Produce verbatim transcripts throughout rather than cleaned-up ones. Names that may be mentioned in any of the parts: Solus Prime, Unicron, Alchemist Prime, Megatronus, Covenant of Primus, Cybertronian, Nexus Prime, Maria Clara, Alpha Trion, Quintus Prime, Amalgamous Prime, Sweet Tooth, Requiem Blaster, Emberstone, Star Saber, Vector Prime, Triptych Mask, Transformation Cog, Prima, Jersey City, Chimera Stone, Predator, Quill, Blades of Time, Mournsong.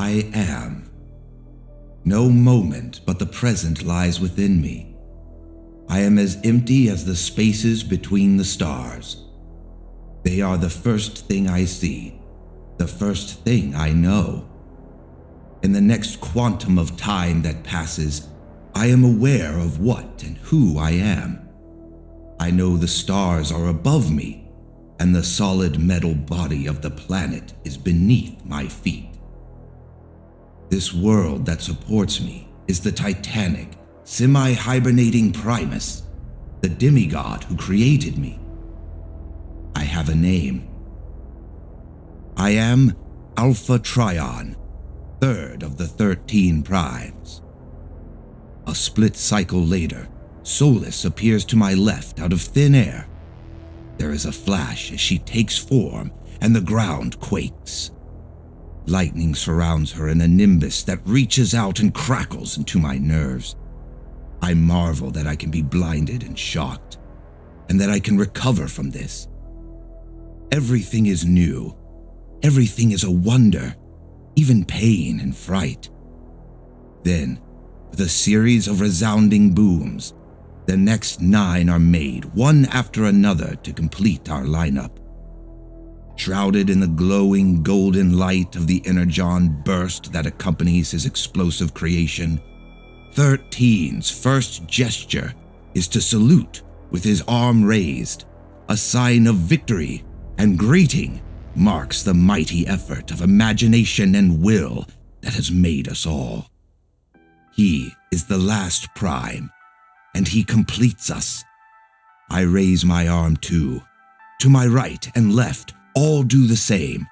I am. No moment but the present lies within me. I am as empty as the spaces between the stars. They are the first thing I see, the first thing I know. In the next quantum of time that passes, I am aware of what and who I am. I know the stars are above me, and the solid metal body of the planet is beneath my feet. This world that supports me is the titanic, semi-hibernating Primus, the demigod who created me. I have a name. I am Alpha Trion, third of the thirteen primes. A split cycle later, Solus appears to my left out of thin air. There is a flash as she takes form, and the ground quakes. Lightning surrounds her in a nimbus that reaches out and crackles into my nerves. I marvel that I can be blinded and shocked, and that I can recover from this. Everything is new. Everything is a wonder, even pain and fright. Then, with a series of resounding booms, the next nine are made, one after another, to complete our lineup. Shrouded in the glowing golden light of the energon burst that accompanies his explosive creation, Thirteen's first gesture is to salute with his arm raised, a sign of victory and greeting marks the mighty effort of imagination and will that has made us all. He is the last prime, and he completes us. I raise my arm too. To my right and left, all do the same.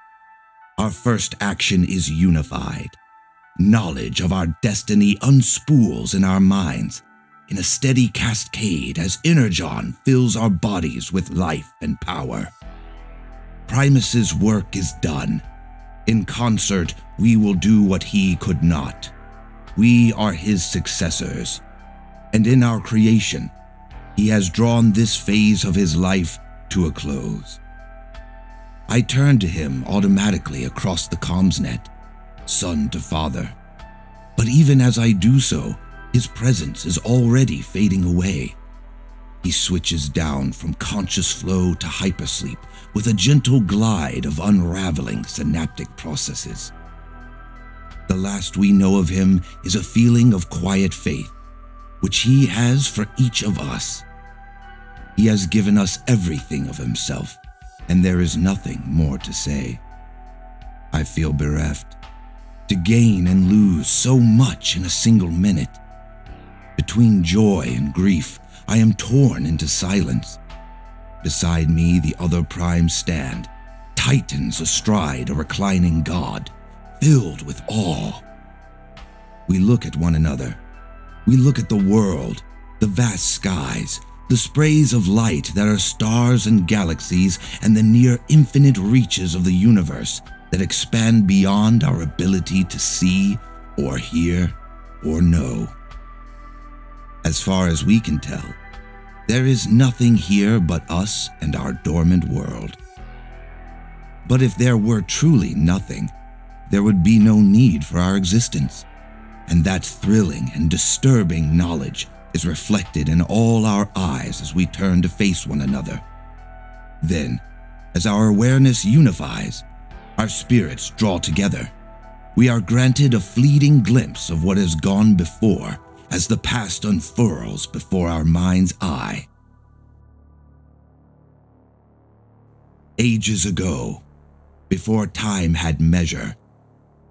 Our first action is unified. Knowledge of our destiny unspools in our minds, in a steady cascade as energon fills our bodies with life and power. Primus's work is done. In concert, we will do what he could not. We are his successors, and in our creation, he has drawn this phase of his life to a close. I turn to him automatically across the comms net, son to father, but even as I do so, his presence is already fading away. He switches down from conscious flow to hypersleep with a gentle glide of unraveling synaptic processes. The last we know of him is a feeling of quiet faith, which he has for each of us. He has given us everything of himself, and there is nothing more to say. I feel bereft, to gain and lose so much in a single minute. Between joy and grief, I am torn into silence. Beside me, the other primes stand, titans astride a reclining god, filled with awe. We look at one another. We look at the world, the vast skies, the sprays of light that are stars and galaxies, and the near infinite reaches of the universe that expand beyond our ability to see or hear or know. As far as we can tell, there is nothing here but us and our dormant world. But if there were truly nothing, there would be no need for our existence, and that thrilling and disturbing knowledge is reflected in all our eyes as we turn to face one another. Then, as our awareness unifies, our spirits draw together. We are granted a fleeting glimpse of what has gone before as the past unfurls before our mind's eye. Ages ago, before time had measure,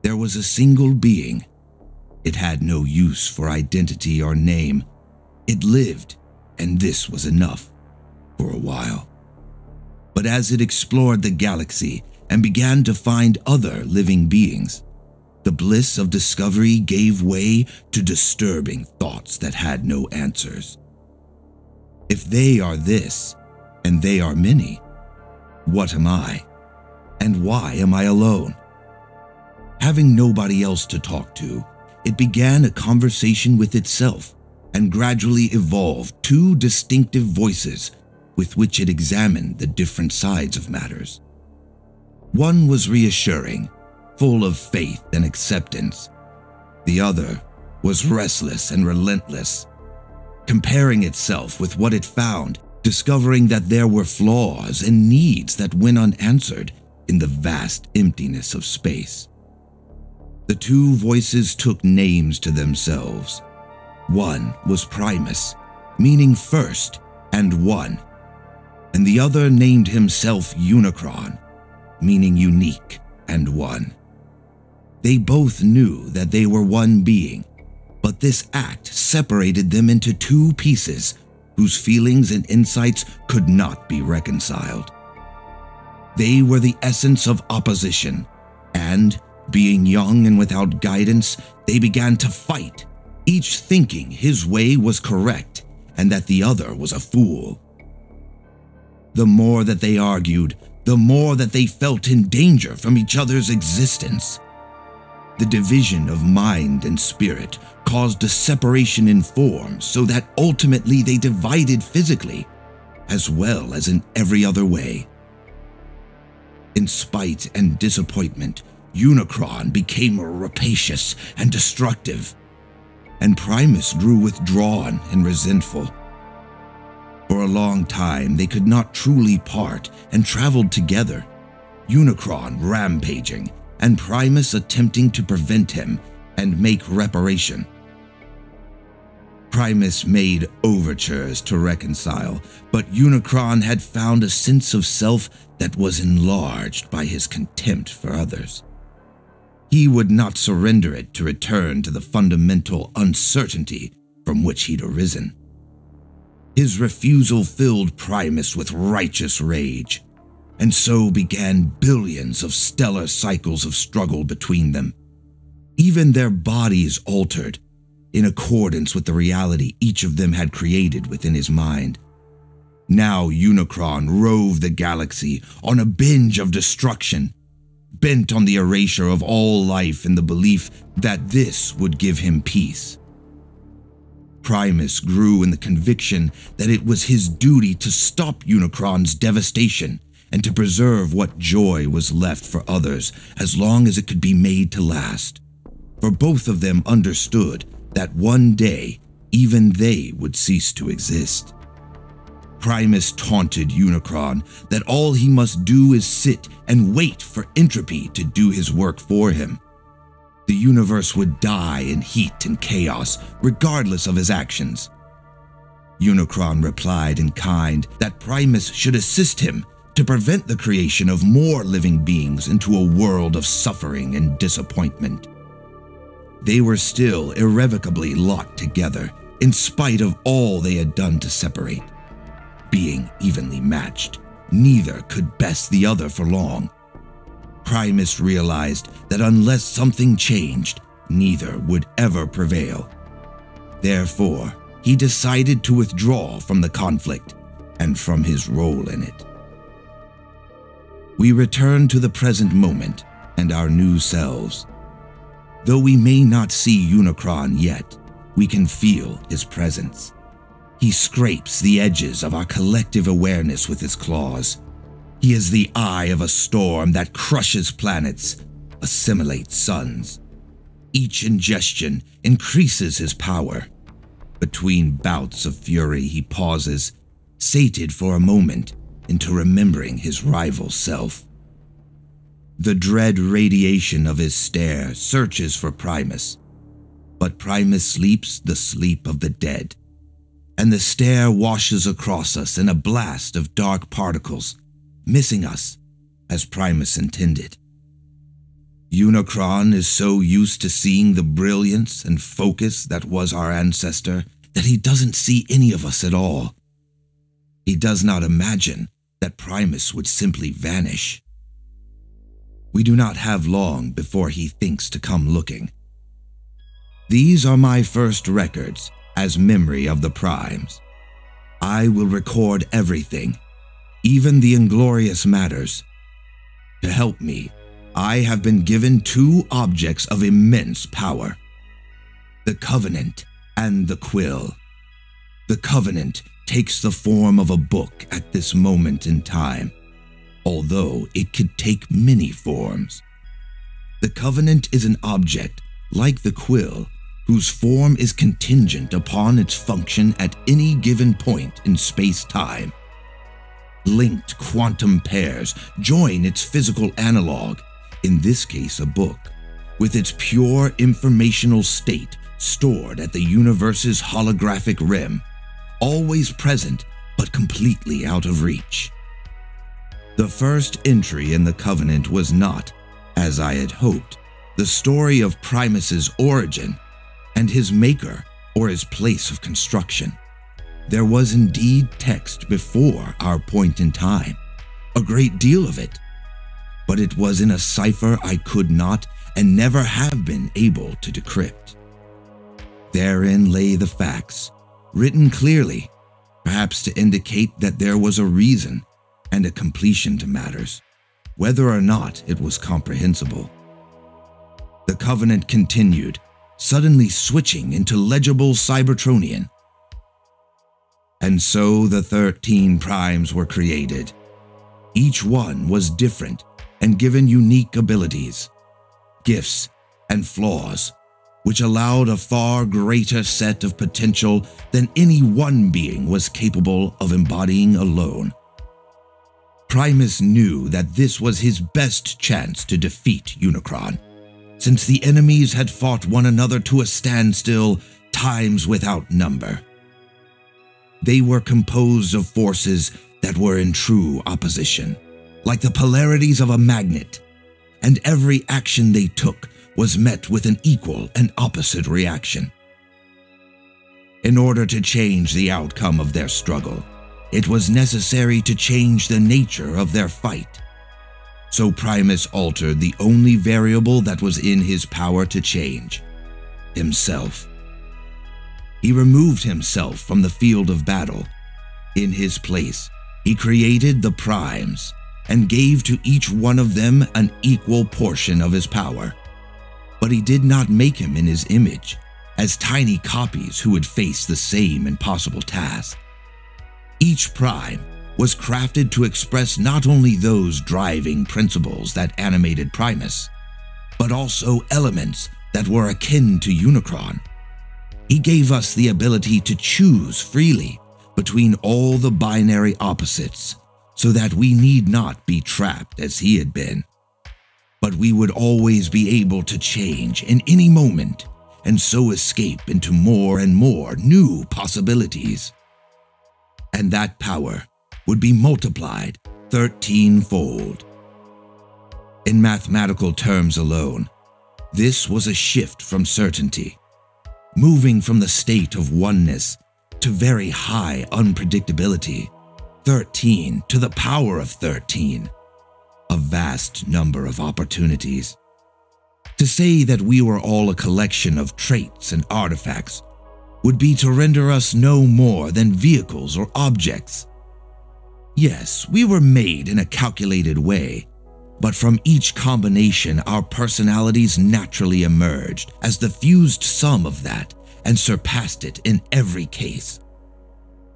there was a single being. It had no use for identity or name. It lived, and this was enough for a while. But as it explored the galaxy and began to find other living beings, the bliss of discovery gave way to disturbing thoughts that had no answers. If they are this, and they are many, what am I? And why am I alone? Having nobody else to talk to, it began a conversation with itself and gradually evolved two distinctive voices with which it examined the different sides of matters. One was reassuring, full of faith and acceptance. The other was restless and relentless, comparing itself with what it found, discovering that there were flaws and needs that went unanswered in the vast emptiness of space. The two voices took names to themselves. One was Primus, meaning first and one, and the other named himself Unicron, meaning unique and one. They both knew that they were one being, but this act separated them into two pieces whose feelings and insights could not be reconciled. They were the essence of opposition, and, being young and without guidance, they began to fight, each thinking his way was correct and that the other was a fool. The more that they argued, the more that they felt in danger from each other's existence. The division of mind and spirit caused a separation in form so that ultimately they divided physically, as well as in every other way. In spite and disappointment, Unicron became rapacious and destructive, and Primus grew withdrawn and resentful. For a long time, they could not truly part and traveled together, Unicron rampaging and Primus attempting to prevent him and make reparation. Primus made overtures to reconcile, but Unicron had found a sense of self that was enlarged by his contempt for others. He would not surrender it to return to the fundamental uncertainty from which he'd arisen. His refusal filled Primus with righteous rage, and so began billions of stellar cycles of struggle between them. Even their bodies altered, in accordance with the reality each of them had created within his mind. Now Unicron roved the galaxy on a binge of destruction, bent on the erasure of all life in the belief that this would give him peace. Primus grew in the conviction that it was his duty to stop Unicron's devastation and to preserve what joy was left for others as long as it could be made to last, for both of them understood that one day even they would cease to exist. Primus taunted Unicron that all he must do is sit and wait for entropy to do his work for him. The universe would die in heat and chaos, regardless of his actions. Unicron replied in kind that Primus should assist him to prevent the creation of more living beings into a world of suffering and disappointment. They were still irrevocably locked together, in spite of all they had done to separate. Being evenly matched, neither could best the other for long. Primus realized that unless something changed, neither would ever prevail. Therefore, he decided to withdraw from the conflict and from his role in it. We return to the present moment and our new selves. Though we may not see Unicron yet, we can feel his presence. He scrapes the edges of our collective awareness with his claws. He is the eye of a storm that crushes planets, assimilates suns. Each ingestion increases his power. Between bouts of fury, he pauses, sated for a moment into remembering his rival self. The dread radiation of his stare searches for Primus, but Primus sleeps the sleep of the dead, and the stare washes across us in a blast of dark particles, missing us, as Primus intended. Unicron is so used to seeing the brilliance and focus that was our ancestor that he doesn't see any of us at all. He does not imagine that Primus would simply vanish. We do not have long before he thinks to come looking. These are my first records as memory of the Primes. I will record everything, even the inglorious matters. To help me, I have been given two objects of immense power, the Covenant and the Quill. The Covenant takes the form of a book at this moment in time, although it could take many forms. The Covenant is an object, like the Quill, whose form is contingent upon its function at any given point in space-time. Linked quantum pairs join its physical analog, in this case a book, with its pure informational state stored at the universe's holographic rim, always present but completely out of reach. The first entry in the Covenant was not, as I had hoped, the story of Primus's origin and his maker or his place of construction. There was indeed text before our point in time, a great deal of it, but it was in a cipher I could not and never have been able to decrypt. Therein lay the facts, written clearly, perhaps to indicate that there was a reason and a completion to matters, whether or not it was comprehensible. The Covenant continued, suddenly switching into legible Cybertronian. And so the thirteen primes were created. Each one was different and given unique abilities, gifts, and flaws, which allowed a far greater set of potential than any one being was capable of embodying alone. Primus knew that this was his best chance to defeat Unicron, since the enemies had fought one another to a standstill times without number. They were composed of forces that were in true opposition, like the polarities of a magnet, and every action they took was met with an equal and opposite reaction. In order to change the outcome of their struggle, it was necessary to change the nature of their fight. So Primus altered the only variable that was in his power to change: himself. He removed himself from the field of battle. In his place, he created the primes and gave to each one of them an equal portion of his power. But he did not make him in his image, as tiny copies who would face the same impossible task. Each prime was crafted to express not only those driving principles that animated Primus, but also elements that were akin to Unicron. He gave us the ability to choose freely between all the binary opposites, so that we need not be trapped as he had been. But we would always be able to change in any moment and so escape into more and more new possibilities. And that power would be multiplied thirteen-fold. In mathematical terms alone, this was a shift from certainty, moving from the state of oneness to very high unpredictability, thirteen to the power of thirteen. A vast number of opportunities. To say that we were all a collection of traits and artifacts would be to render us no more than vehicles or objects. Yes, we were made in a calculated way, but from each combination our personalities naturally emerged as the fused sum of that and surpassed it in every case.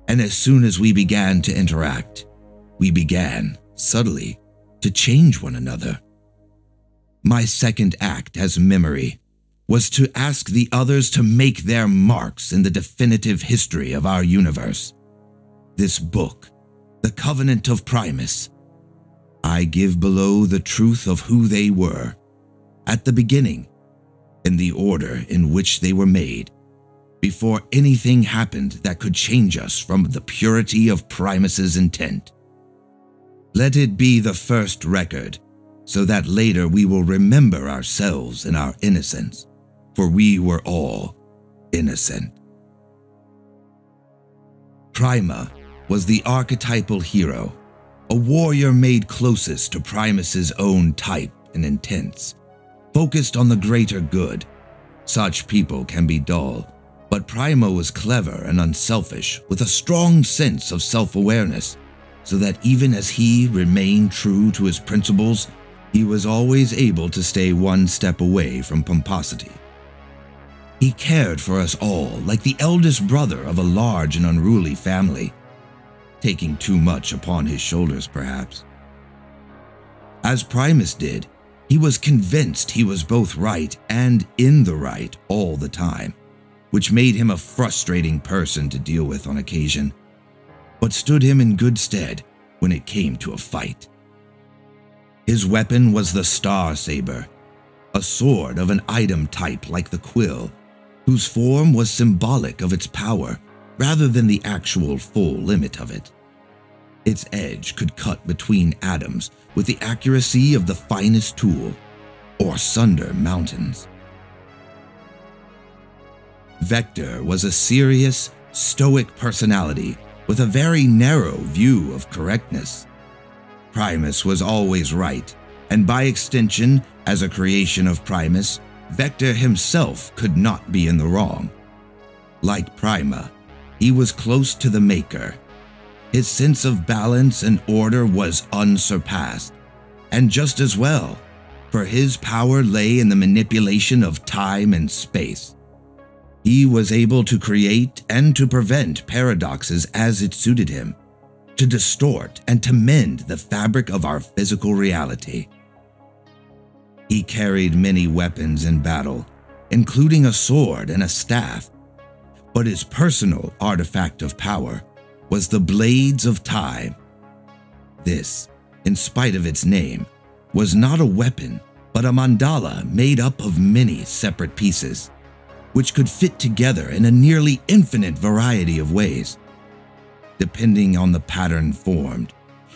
And as soon as we began to interact, we began, subtly, to change one another. My second act as memory was to ask the others to make their marks in the definitive history of our universe. This book, the Covenant of Primus, I give below the truth of who they were, at the beginning, in the order in which they were made, before anything happened that could change us from the purity of Primus's intent. Let it be the first record, so that later we will remember ourselves in our innocence, for we were all innocent. Prima was the archetypal hero, a warrior made closest to Primus's own type and intents, focused on the greater good. Such people can be dull, but Prima was clever and unselfish, with a strong sense of self-awareness, so that even as he remained true to his principles, he was always able to stay one step away from pomposity. He cared for us all like the eldest brother of a large and unruly family, taking too much upon his shoulders perhaps. As Primus did, He was convinced he was both right and in the right all the time, which made him a frustrating person to deal with on occasion, but stood him in good stead when it came to a fight. His weapon was the Star Saber, a sword of an item type like the Quill, whose form was symbolic of its power rather than the actual full limit of it. Its edge could cut between atoms with the accuracy of the finest tool, or sunder mountains. Vector was a serious, stoic personality with a very narrow view of correctness. Primus was always right, and by extension, as a creation of Primus, Vector himself could not be in the wrong. Like Prima, he was close to the Maker. His sense of balance and order was unsurpassed, and just as well, for his power lay in the manipulation of time and space. He was able to create and to prevent paradoxes as it suited him, to distort and to mend the fabric of our physical reality. He carried many weapons in battle, including a sword and a staff, but his personal artifact of power was the Blades of Time. This, in spite of its name, was not a weapon, but a mandala made up of many separate pieces, which could fit together in a nearly infinite variety of ways. Depending on the pattern formed,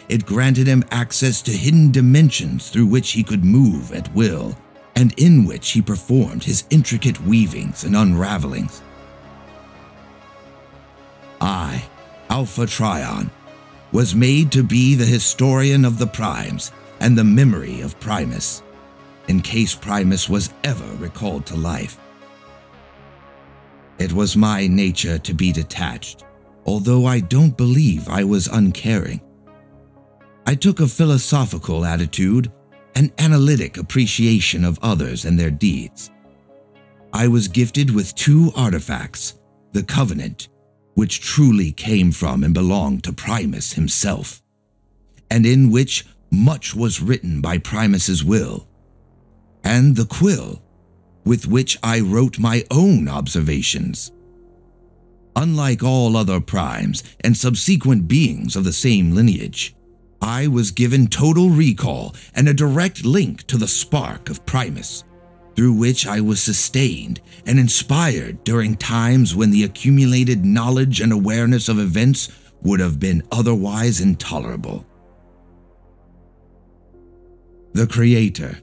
it granted him access to hidden dimensions through which he could move at will, and in which he performed his intricate weavings and unravelings. I, Alpha Trion, was made to be the historian of the Primes and the memory of Primus, in case Primus was ever recalled to life. It was my nature to be detached, although I don't believe I was uncaring. I took a philosophical attitude, an analytic appreciation of others and their deeds. I was gifted with two artifacts, the Covenant, which truly came from and belonged to Primus himself, and in which much was written by Primus's will, and the Quill, with which I wrote my own observations. Unlike all other Primes and subsequent beings of the same lineage, I was given total recall and a direct link to the spark of Primus, through which I was sustained and inspired during times when the accumulated knowledge and awareness of events would have been otherwise intolerable. The Creator.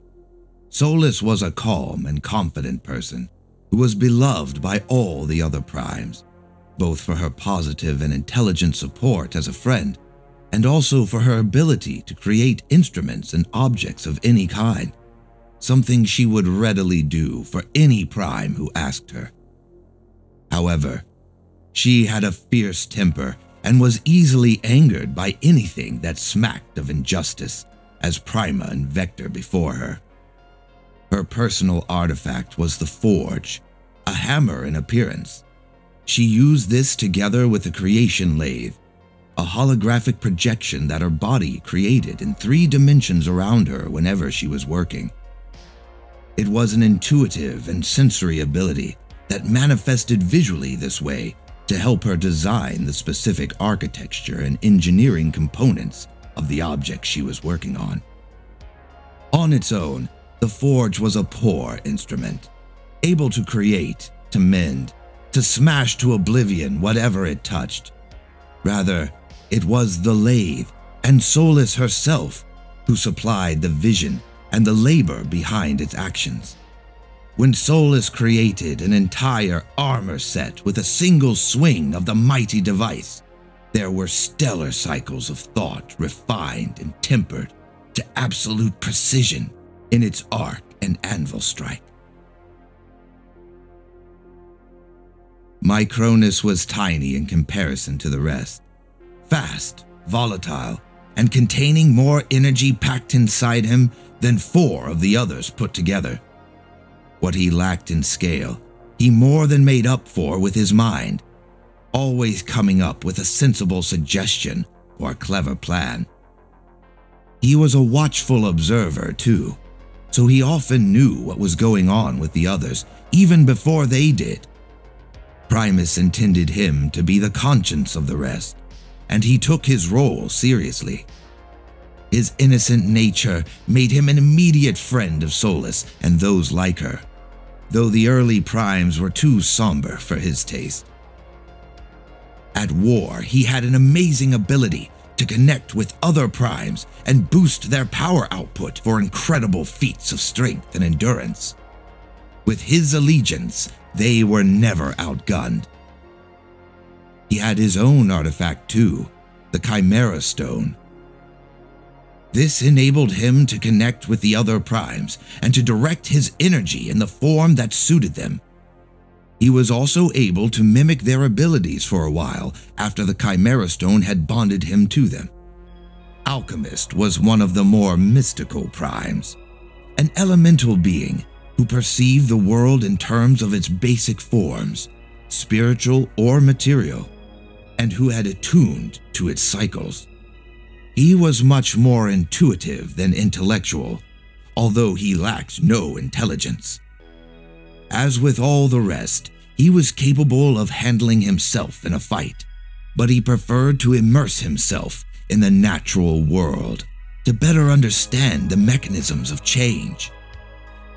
Solus was a calm and confident person who was beloved by all the other Primes, both for her positive and intelligent support as a friend, and also for her ability to create instruments and objects of any kind, something she would readily do for any Prime who asked her. However, she had a fierce temper and was easily angered by anything that smacked of injustice, as Prima and Vector before her. Her personal artifact was the Forge, a hammer in appearance. She used this together with the Creation Lathe, a holographic projection that her body created in three dimensions around her whenever she was working. It was an intuitive and sensory ability that manifested visually this way to help her design the specific architecture and engineering components of the object she was working on. On its own, the Forge was a poor instrument, able to create, to mend, to smash to oblivion whatever it touched. Rather, it was the lathe and Solus herself who supplied the vision and the labor behind its actions. When Solus created an entire armor set with a single swing of the mighty device, there were stellar cycles of thought refined and tempered to absolute precision in its arc and anvil strike. Micronus was tiny in comparison to the rest, fast, volatile, and containing more energy packed inside him than four of the others put together. What he lacked in scale, he more than made up for with his mind, always coming up with a sensible suggestion or a clever plan. He was a watchful observer, too, so he often knew what was going on with the others, even before they did. Primus intended him to be the conscience of the rest, and he took his role seriously. His innocent nature made him an immediate friend of Solus and those like her, though the early primes were too somber for his taste. At war, he had an amazing ability to connect with other primes and boost their power output for incredible feats of strength and endurance. With his allegiance, they were never outgunned. He had his own artifact too, the Chimera Stone. This enabled him to connect with the other primes and to direct his energy in the form that suited them. He was also able to mimic their abilities for a while after the Chimera Stone had bonded him to them. Alchemist was one of the more mystical primes, an elemental being who perceived the world in terms of its basic forms, spiritual or material, and who had attuned to its cycles. He was much more intuitive than intellectual, although he lacked no intelligence. As with all the rest, he was capable of handling himself in a fight, but he preferred to immerse himself in the natural world to better understand the mechanisms of change.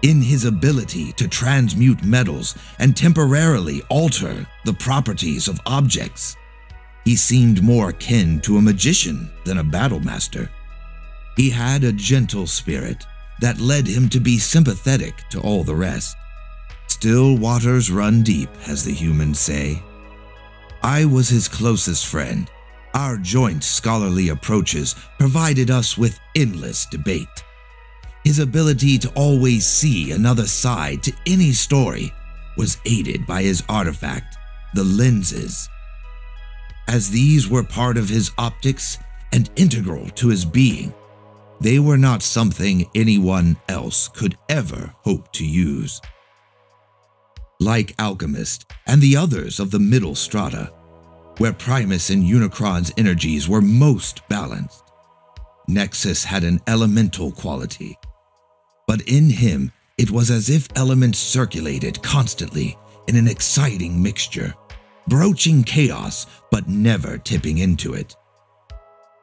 In his ability to transmute metals and temporarily alter the properties of objects, he seemed more akin to a magician than a battlemaster. He had a gentle spirit that led him to be sympathetic to all the rest. Still waters run deep, as the humans say. I was his closest friend. Our joint scholarly approaches provided us with endless debate. His ability to always see another side to any story was aided by his artifact, the lenses, as these were part of his optics and integral to his being. They were not something anyone else could ever hope to use. Like Alchemist and the others of the middle strata, where Primus and Unicron's energies were most balanced, Nexus had an elemental quality, but in him it was as if elements circulated constantly in an exciting mixture, broaching chaos but never tipping into it.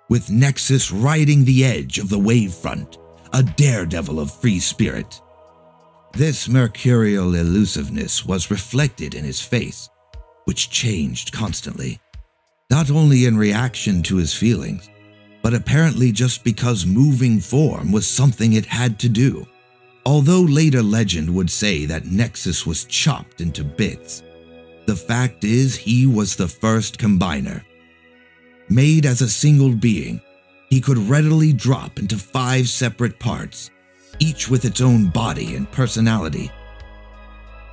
With Nexus riding the edge of the wavefront, a daredevil of free spirit, this mercurial elusiveness was reflected in his face, which changed constantly, not only in reaction to his feelings, but apparently just because moving form was something it had to do. Although later legend would say that Nexus was chopped into bits, the fact is he was the first combiner. Made as a single being, he could readily drop into five separate parts, each with its own body and personality.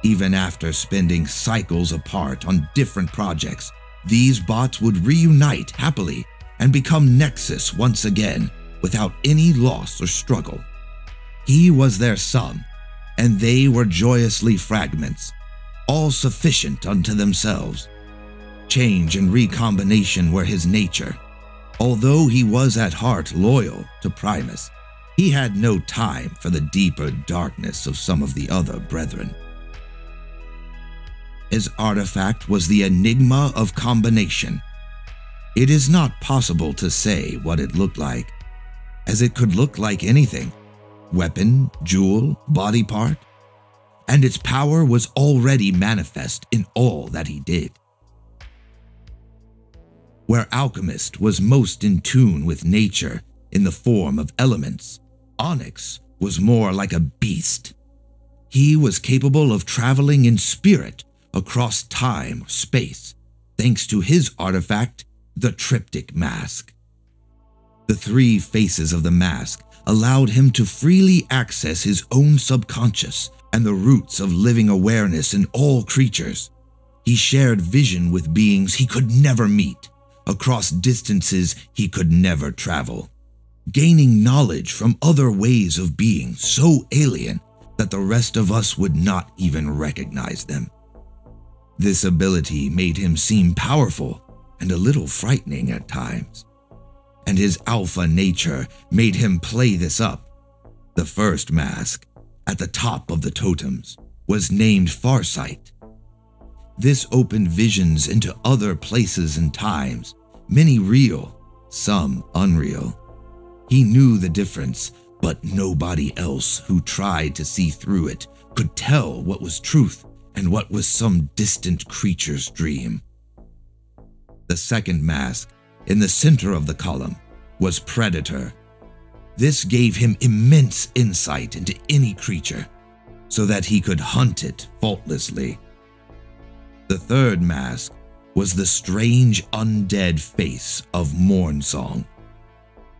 Even after spending cycles apart on different projects, these bots would reunite happily and become Nexus once again without any loss or struggle. He was their sum, and they were joyously fragments, all sufficient unto themselves. Change and recombination were his nature. Although he was at heart loyal to Primus, he had no time for the deeper darkness of some of the other brethren. His artifact was the enigma of combination. It is not possible to say what it looked like, as it could look like anything, weapon, jewel, body part, and its power was already manifest in all that he did. Where Alchemist was most in tune with nature in the form of elements, Onyx was more like a beast. He was capable of traveling in spirit across time or space, thanks to his artifact, the Triptych Mask. The three faces of the mask allowed him to freely access his own subconscious and the roots of living awareness in all creatures. He shared vision with beings he could never meet, across distances he could never travel, gaining knowledge from other ways of being so alien that the rest of us would not even recognize them. This ability made him seem powerful and a little frightening at times, and his alpha nature made him play this up. The first mask at the top of the totems was named Farsight. This opened visions into other places and times, many real, some unreal. He knew the difference, but nobody else who tried to see through it could tell what was truth and what was some distant creature's dream. The second mask, in the center of the column, was Predator. This gave him immense insight into any creature, so that he could hunt it faultlessly. The third mask was the strange undead face of Mournsong.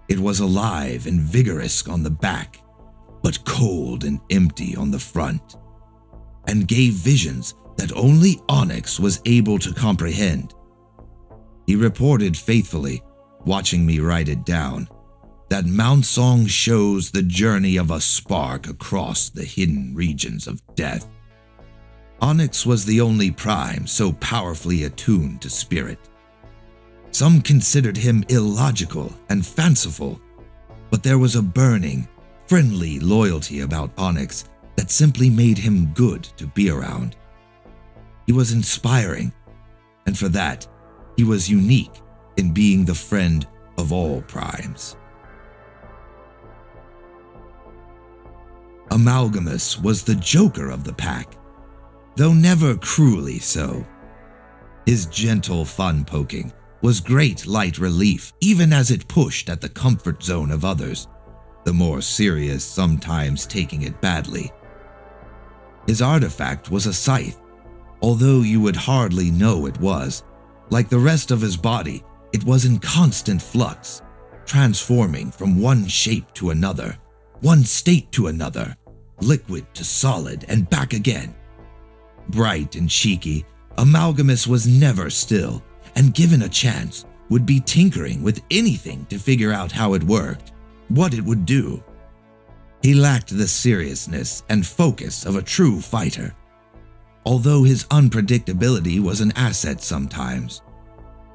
It was alive and vigorous on the back, but cold and empty on the front, and gave visions that only Onyx was able to comprehend. He reported faithfully, watching me write it down, that Mournsong shows the journey of a spark across the hidden regions of death. Onyx was the only prime so powerfully attuned to spirit. Some considered him illogical and fanciful, but there was a burning, friendly loyalty about Onyx that simply made him good to be around. He was inspiring, and for that, he was unique in being the friend of all primes. Amalgamous was the joker of the pack, though never cruelly so. His gentle fun-poking was great light relief, even as it pushed at the comfort zone of others, the more serious sometimes taking it badly. His artifact was a scythe, although you would hardly know it was. Like the rest of his body, it was in constant flux, transforming from one shape to another, one state to another, liquid to solid and back again. Bright and cheeky, Amalgamous was never still, and given a chance, would be tinkering with anything to figure out how it worked, what it would do. He lacked the seriousness and focus of a true fighter, although his unpredictability was an asset sometimes.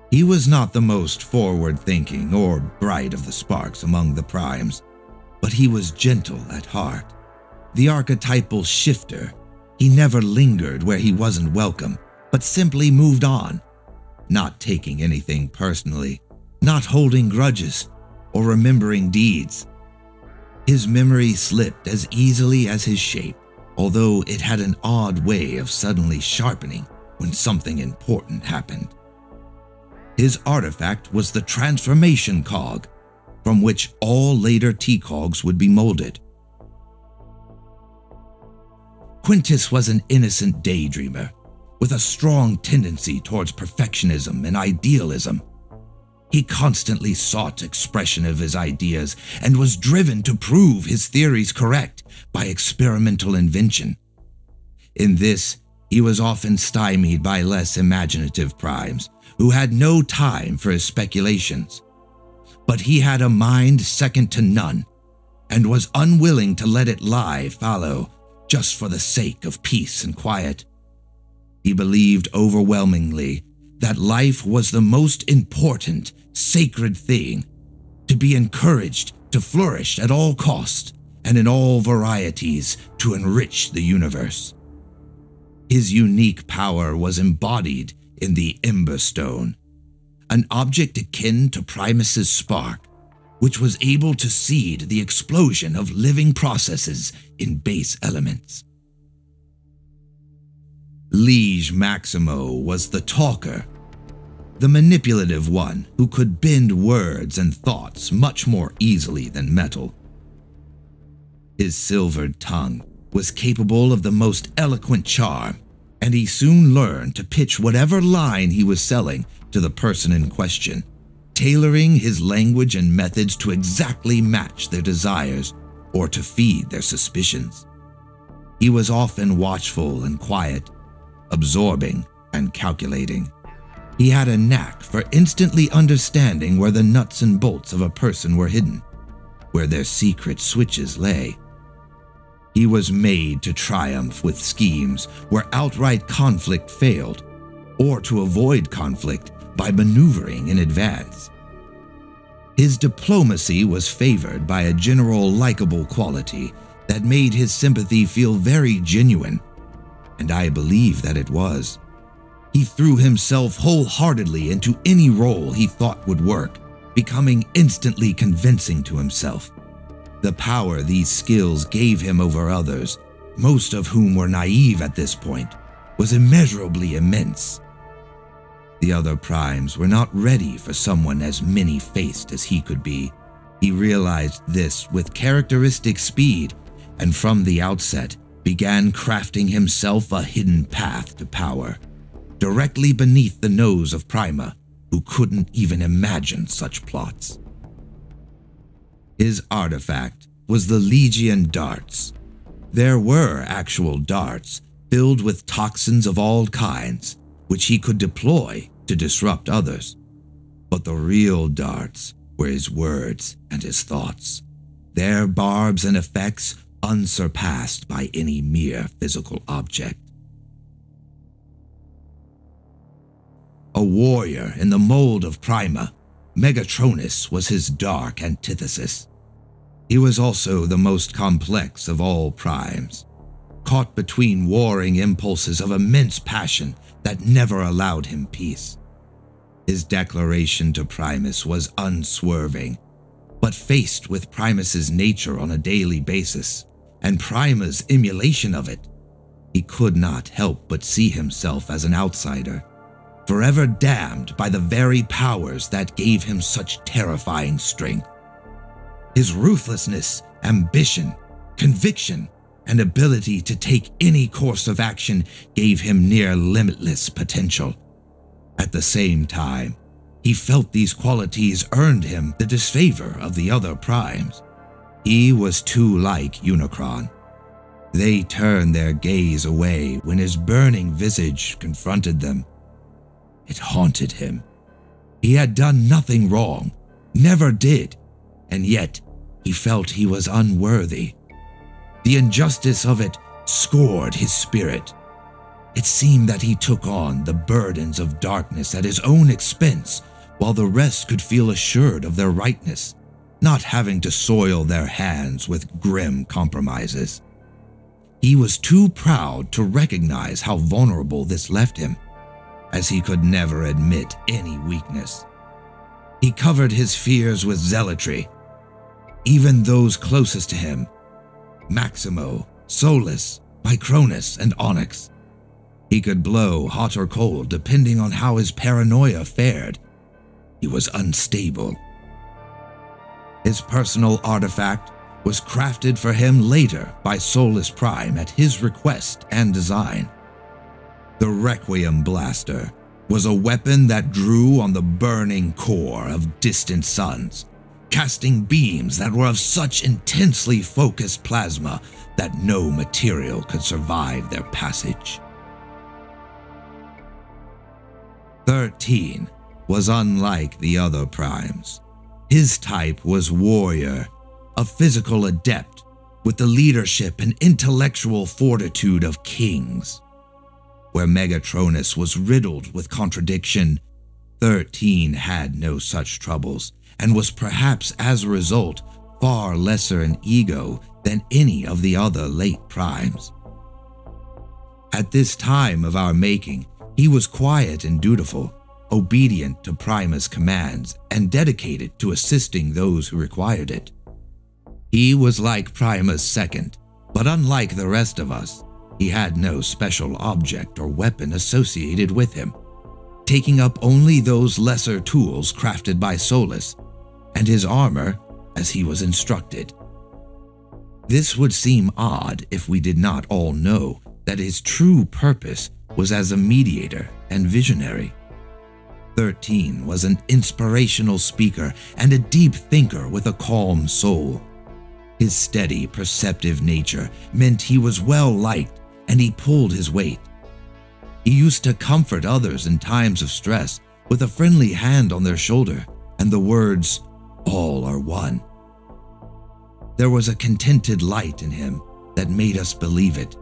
He was not the most forward-thinking or bright of the sparks among the primes, but he was gentle at heart. The archetypal shifter, he never lingered where he wasn't welcome, but simply moved on, not taking anything personally, not holding grudges, or remembering deeds. His memory slipped as easily as his shape, although it had an odd way of suddenly sharpening when something important happened. His artifact was the Transformation Cog, from which all later T-Cogs would be molded. Quintus was an innocent daydreamer, with a strong tendency towards perfectionism and idealism. He constantly sought expression of his ideas and was driven to prove his theories correct by experimental invention. In this, he was often stymied by less imaginative primes, who had no time for his speculations. But he had a mind second to none, and was unwilling to let it lie fallow just for the sake of peace and quiet. He believed overwhelmingly that life was the most important, sacred thing, to be encouraged to flourish at all costs and in all varieties to enrich the universe. His unique power was embodied in the Emberstone, an object akin to Primus's spark, which was able to seed the explosion of living processes in base elements. Liege Maximo was the talker, the manipulative one who could bend words and thoughts much more easily than metal. His silvered tongue was capable of the most eloquent charm, and he soon learned to pitch whatever line he was selling to the person in question, tailoring his language and methods to exactly match their desires or to feed their suspicions. He was often watchful and quiet, absorbing and calculating. He had a knack for instantly understanding where the nuts and bolts of a person were hidden, where their secret switches lay. He was made to triumph with schemes where outright conflict failed, or to avoid conflict by maneuvering in advance. His diplomacy was favored by a general likable quality that made his sympathy feel very genuine, and I believe that it was. He threw himself wholeheartedly into any role he thought would work, becoming instantly convincing to himself. The power these skills gave him over others, most of whom were naive at this point, was immeasurably immense. The other primes were not ready for someone as many-faced as he could be. He realized this with characteristic speed, and from the outset began crafting himself a hidden path to power, directly beneath the nose of Prima, who couldn't even imagine such plots. His artifact was the Legion Darts. There were actual darts filled with toxins of all kinds, which he could deploy to disrupt others. But the real darts were his words and his thoughts, their barbs and effects unsurpassed by any mere physical object. A warrior in the mold of Prima, Megatronus was his dark antithesis. He was also the most complex of all primes, caught between warring impulses of immense passion that never allowed him peace. His declaration to Primus was unswerving, but faced with Primus's nature on a daily basis, and Prima's emulation of it, he could not help but see himself as an outsider, forever damned by the very powers that gave him such terrifying strength. His ruthlessness, ambition, conviction, and ability to take any course of action gave him near limitless potential. At the same time, he felt these qualities earned him the disfavor of the other primes. He was too like Unicron. They turned their gaze away when his burning visage confronted them. It haunted him. He had done nothing wrong, never did, and yet he felt he was unworthy. The injustice of it scored his spirit. It seemed that he took on the burdens of darkness at his own expense, while the rest could feel assured of their rightness, not having to soil their hands with grim compromises. He was too proud to recognize how vulnerable this left him, as he could never admit any weakness. He covered his fears with zealotry. Even those closest to him, Maximo, Solus, Micronus, and Onyx, he could blow hot or cold depending on how his paranoia fared. He was unstable. His personal artifact was crafted for him later by Solus Prime at his request and design. The Requiem Blaster was a weapon that drew on the burning core of distant suns, casting beams that were of such intensely focused plasma that no material could survive their passage. thirteen was unlike the other primes. His type was warrior, a physical adept with the leadership and intellectual fortitude of kings. Where Megatronus was riddled with contradiction, thirteen had no such troubles and was perhaps as a result far lesser in ego than any of the other late primes. At this time of our making, he was quiet and dutiful, obedient to Prima's commands, and dedicated to assisting those who required it. He was like Prima's second, but unlike the rest of us, he had no special object or weapon associated with him, taking up only those lesser tools crafted by Solus, and his armor as he was instructed. This would seem odd if we did not all know that his true purpose was as a mediator and visionary. thirteen was an inspirational speaker and a deep thinker with a calm soul. His steady, perceptive nature meant he was well liked and he pulled his weight. He used to comfort others in times of stress with a friendly hand on their shoulder and the words, "All are one." There was a contented light in him that made us believe it.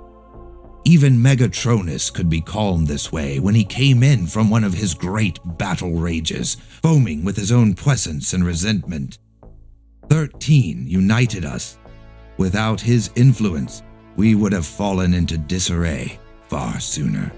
Even Megatronus could be calmed this way when he came in from one of his great battle rages, foaming with his own puissance and resentment. Thirteen united us, Without his influence, we would have fallen into disarray far sooner.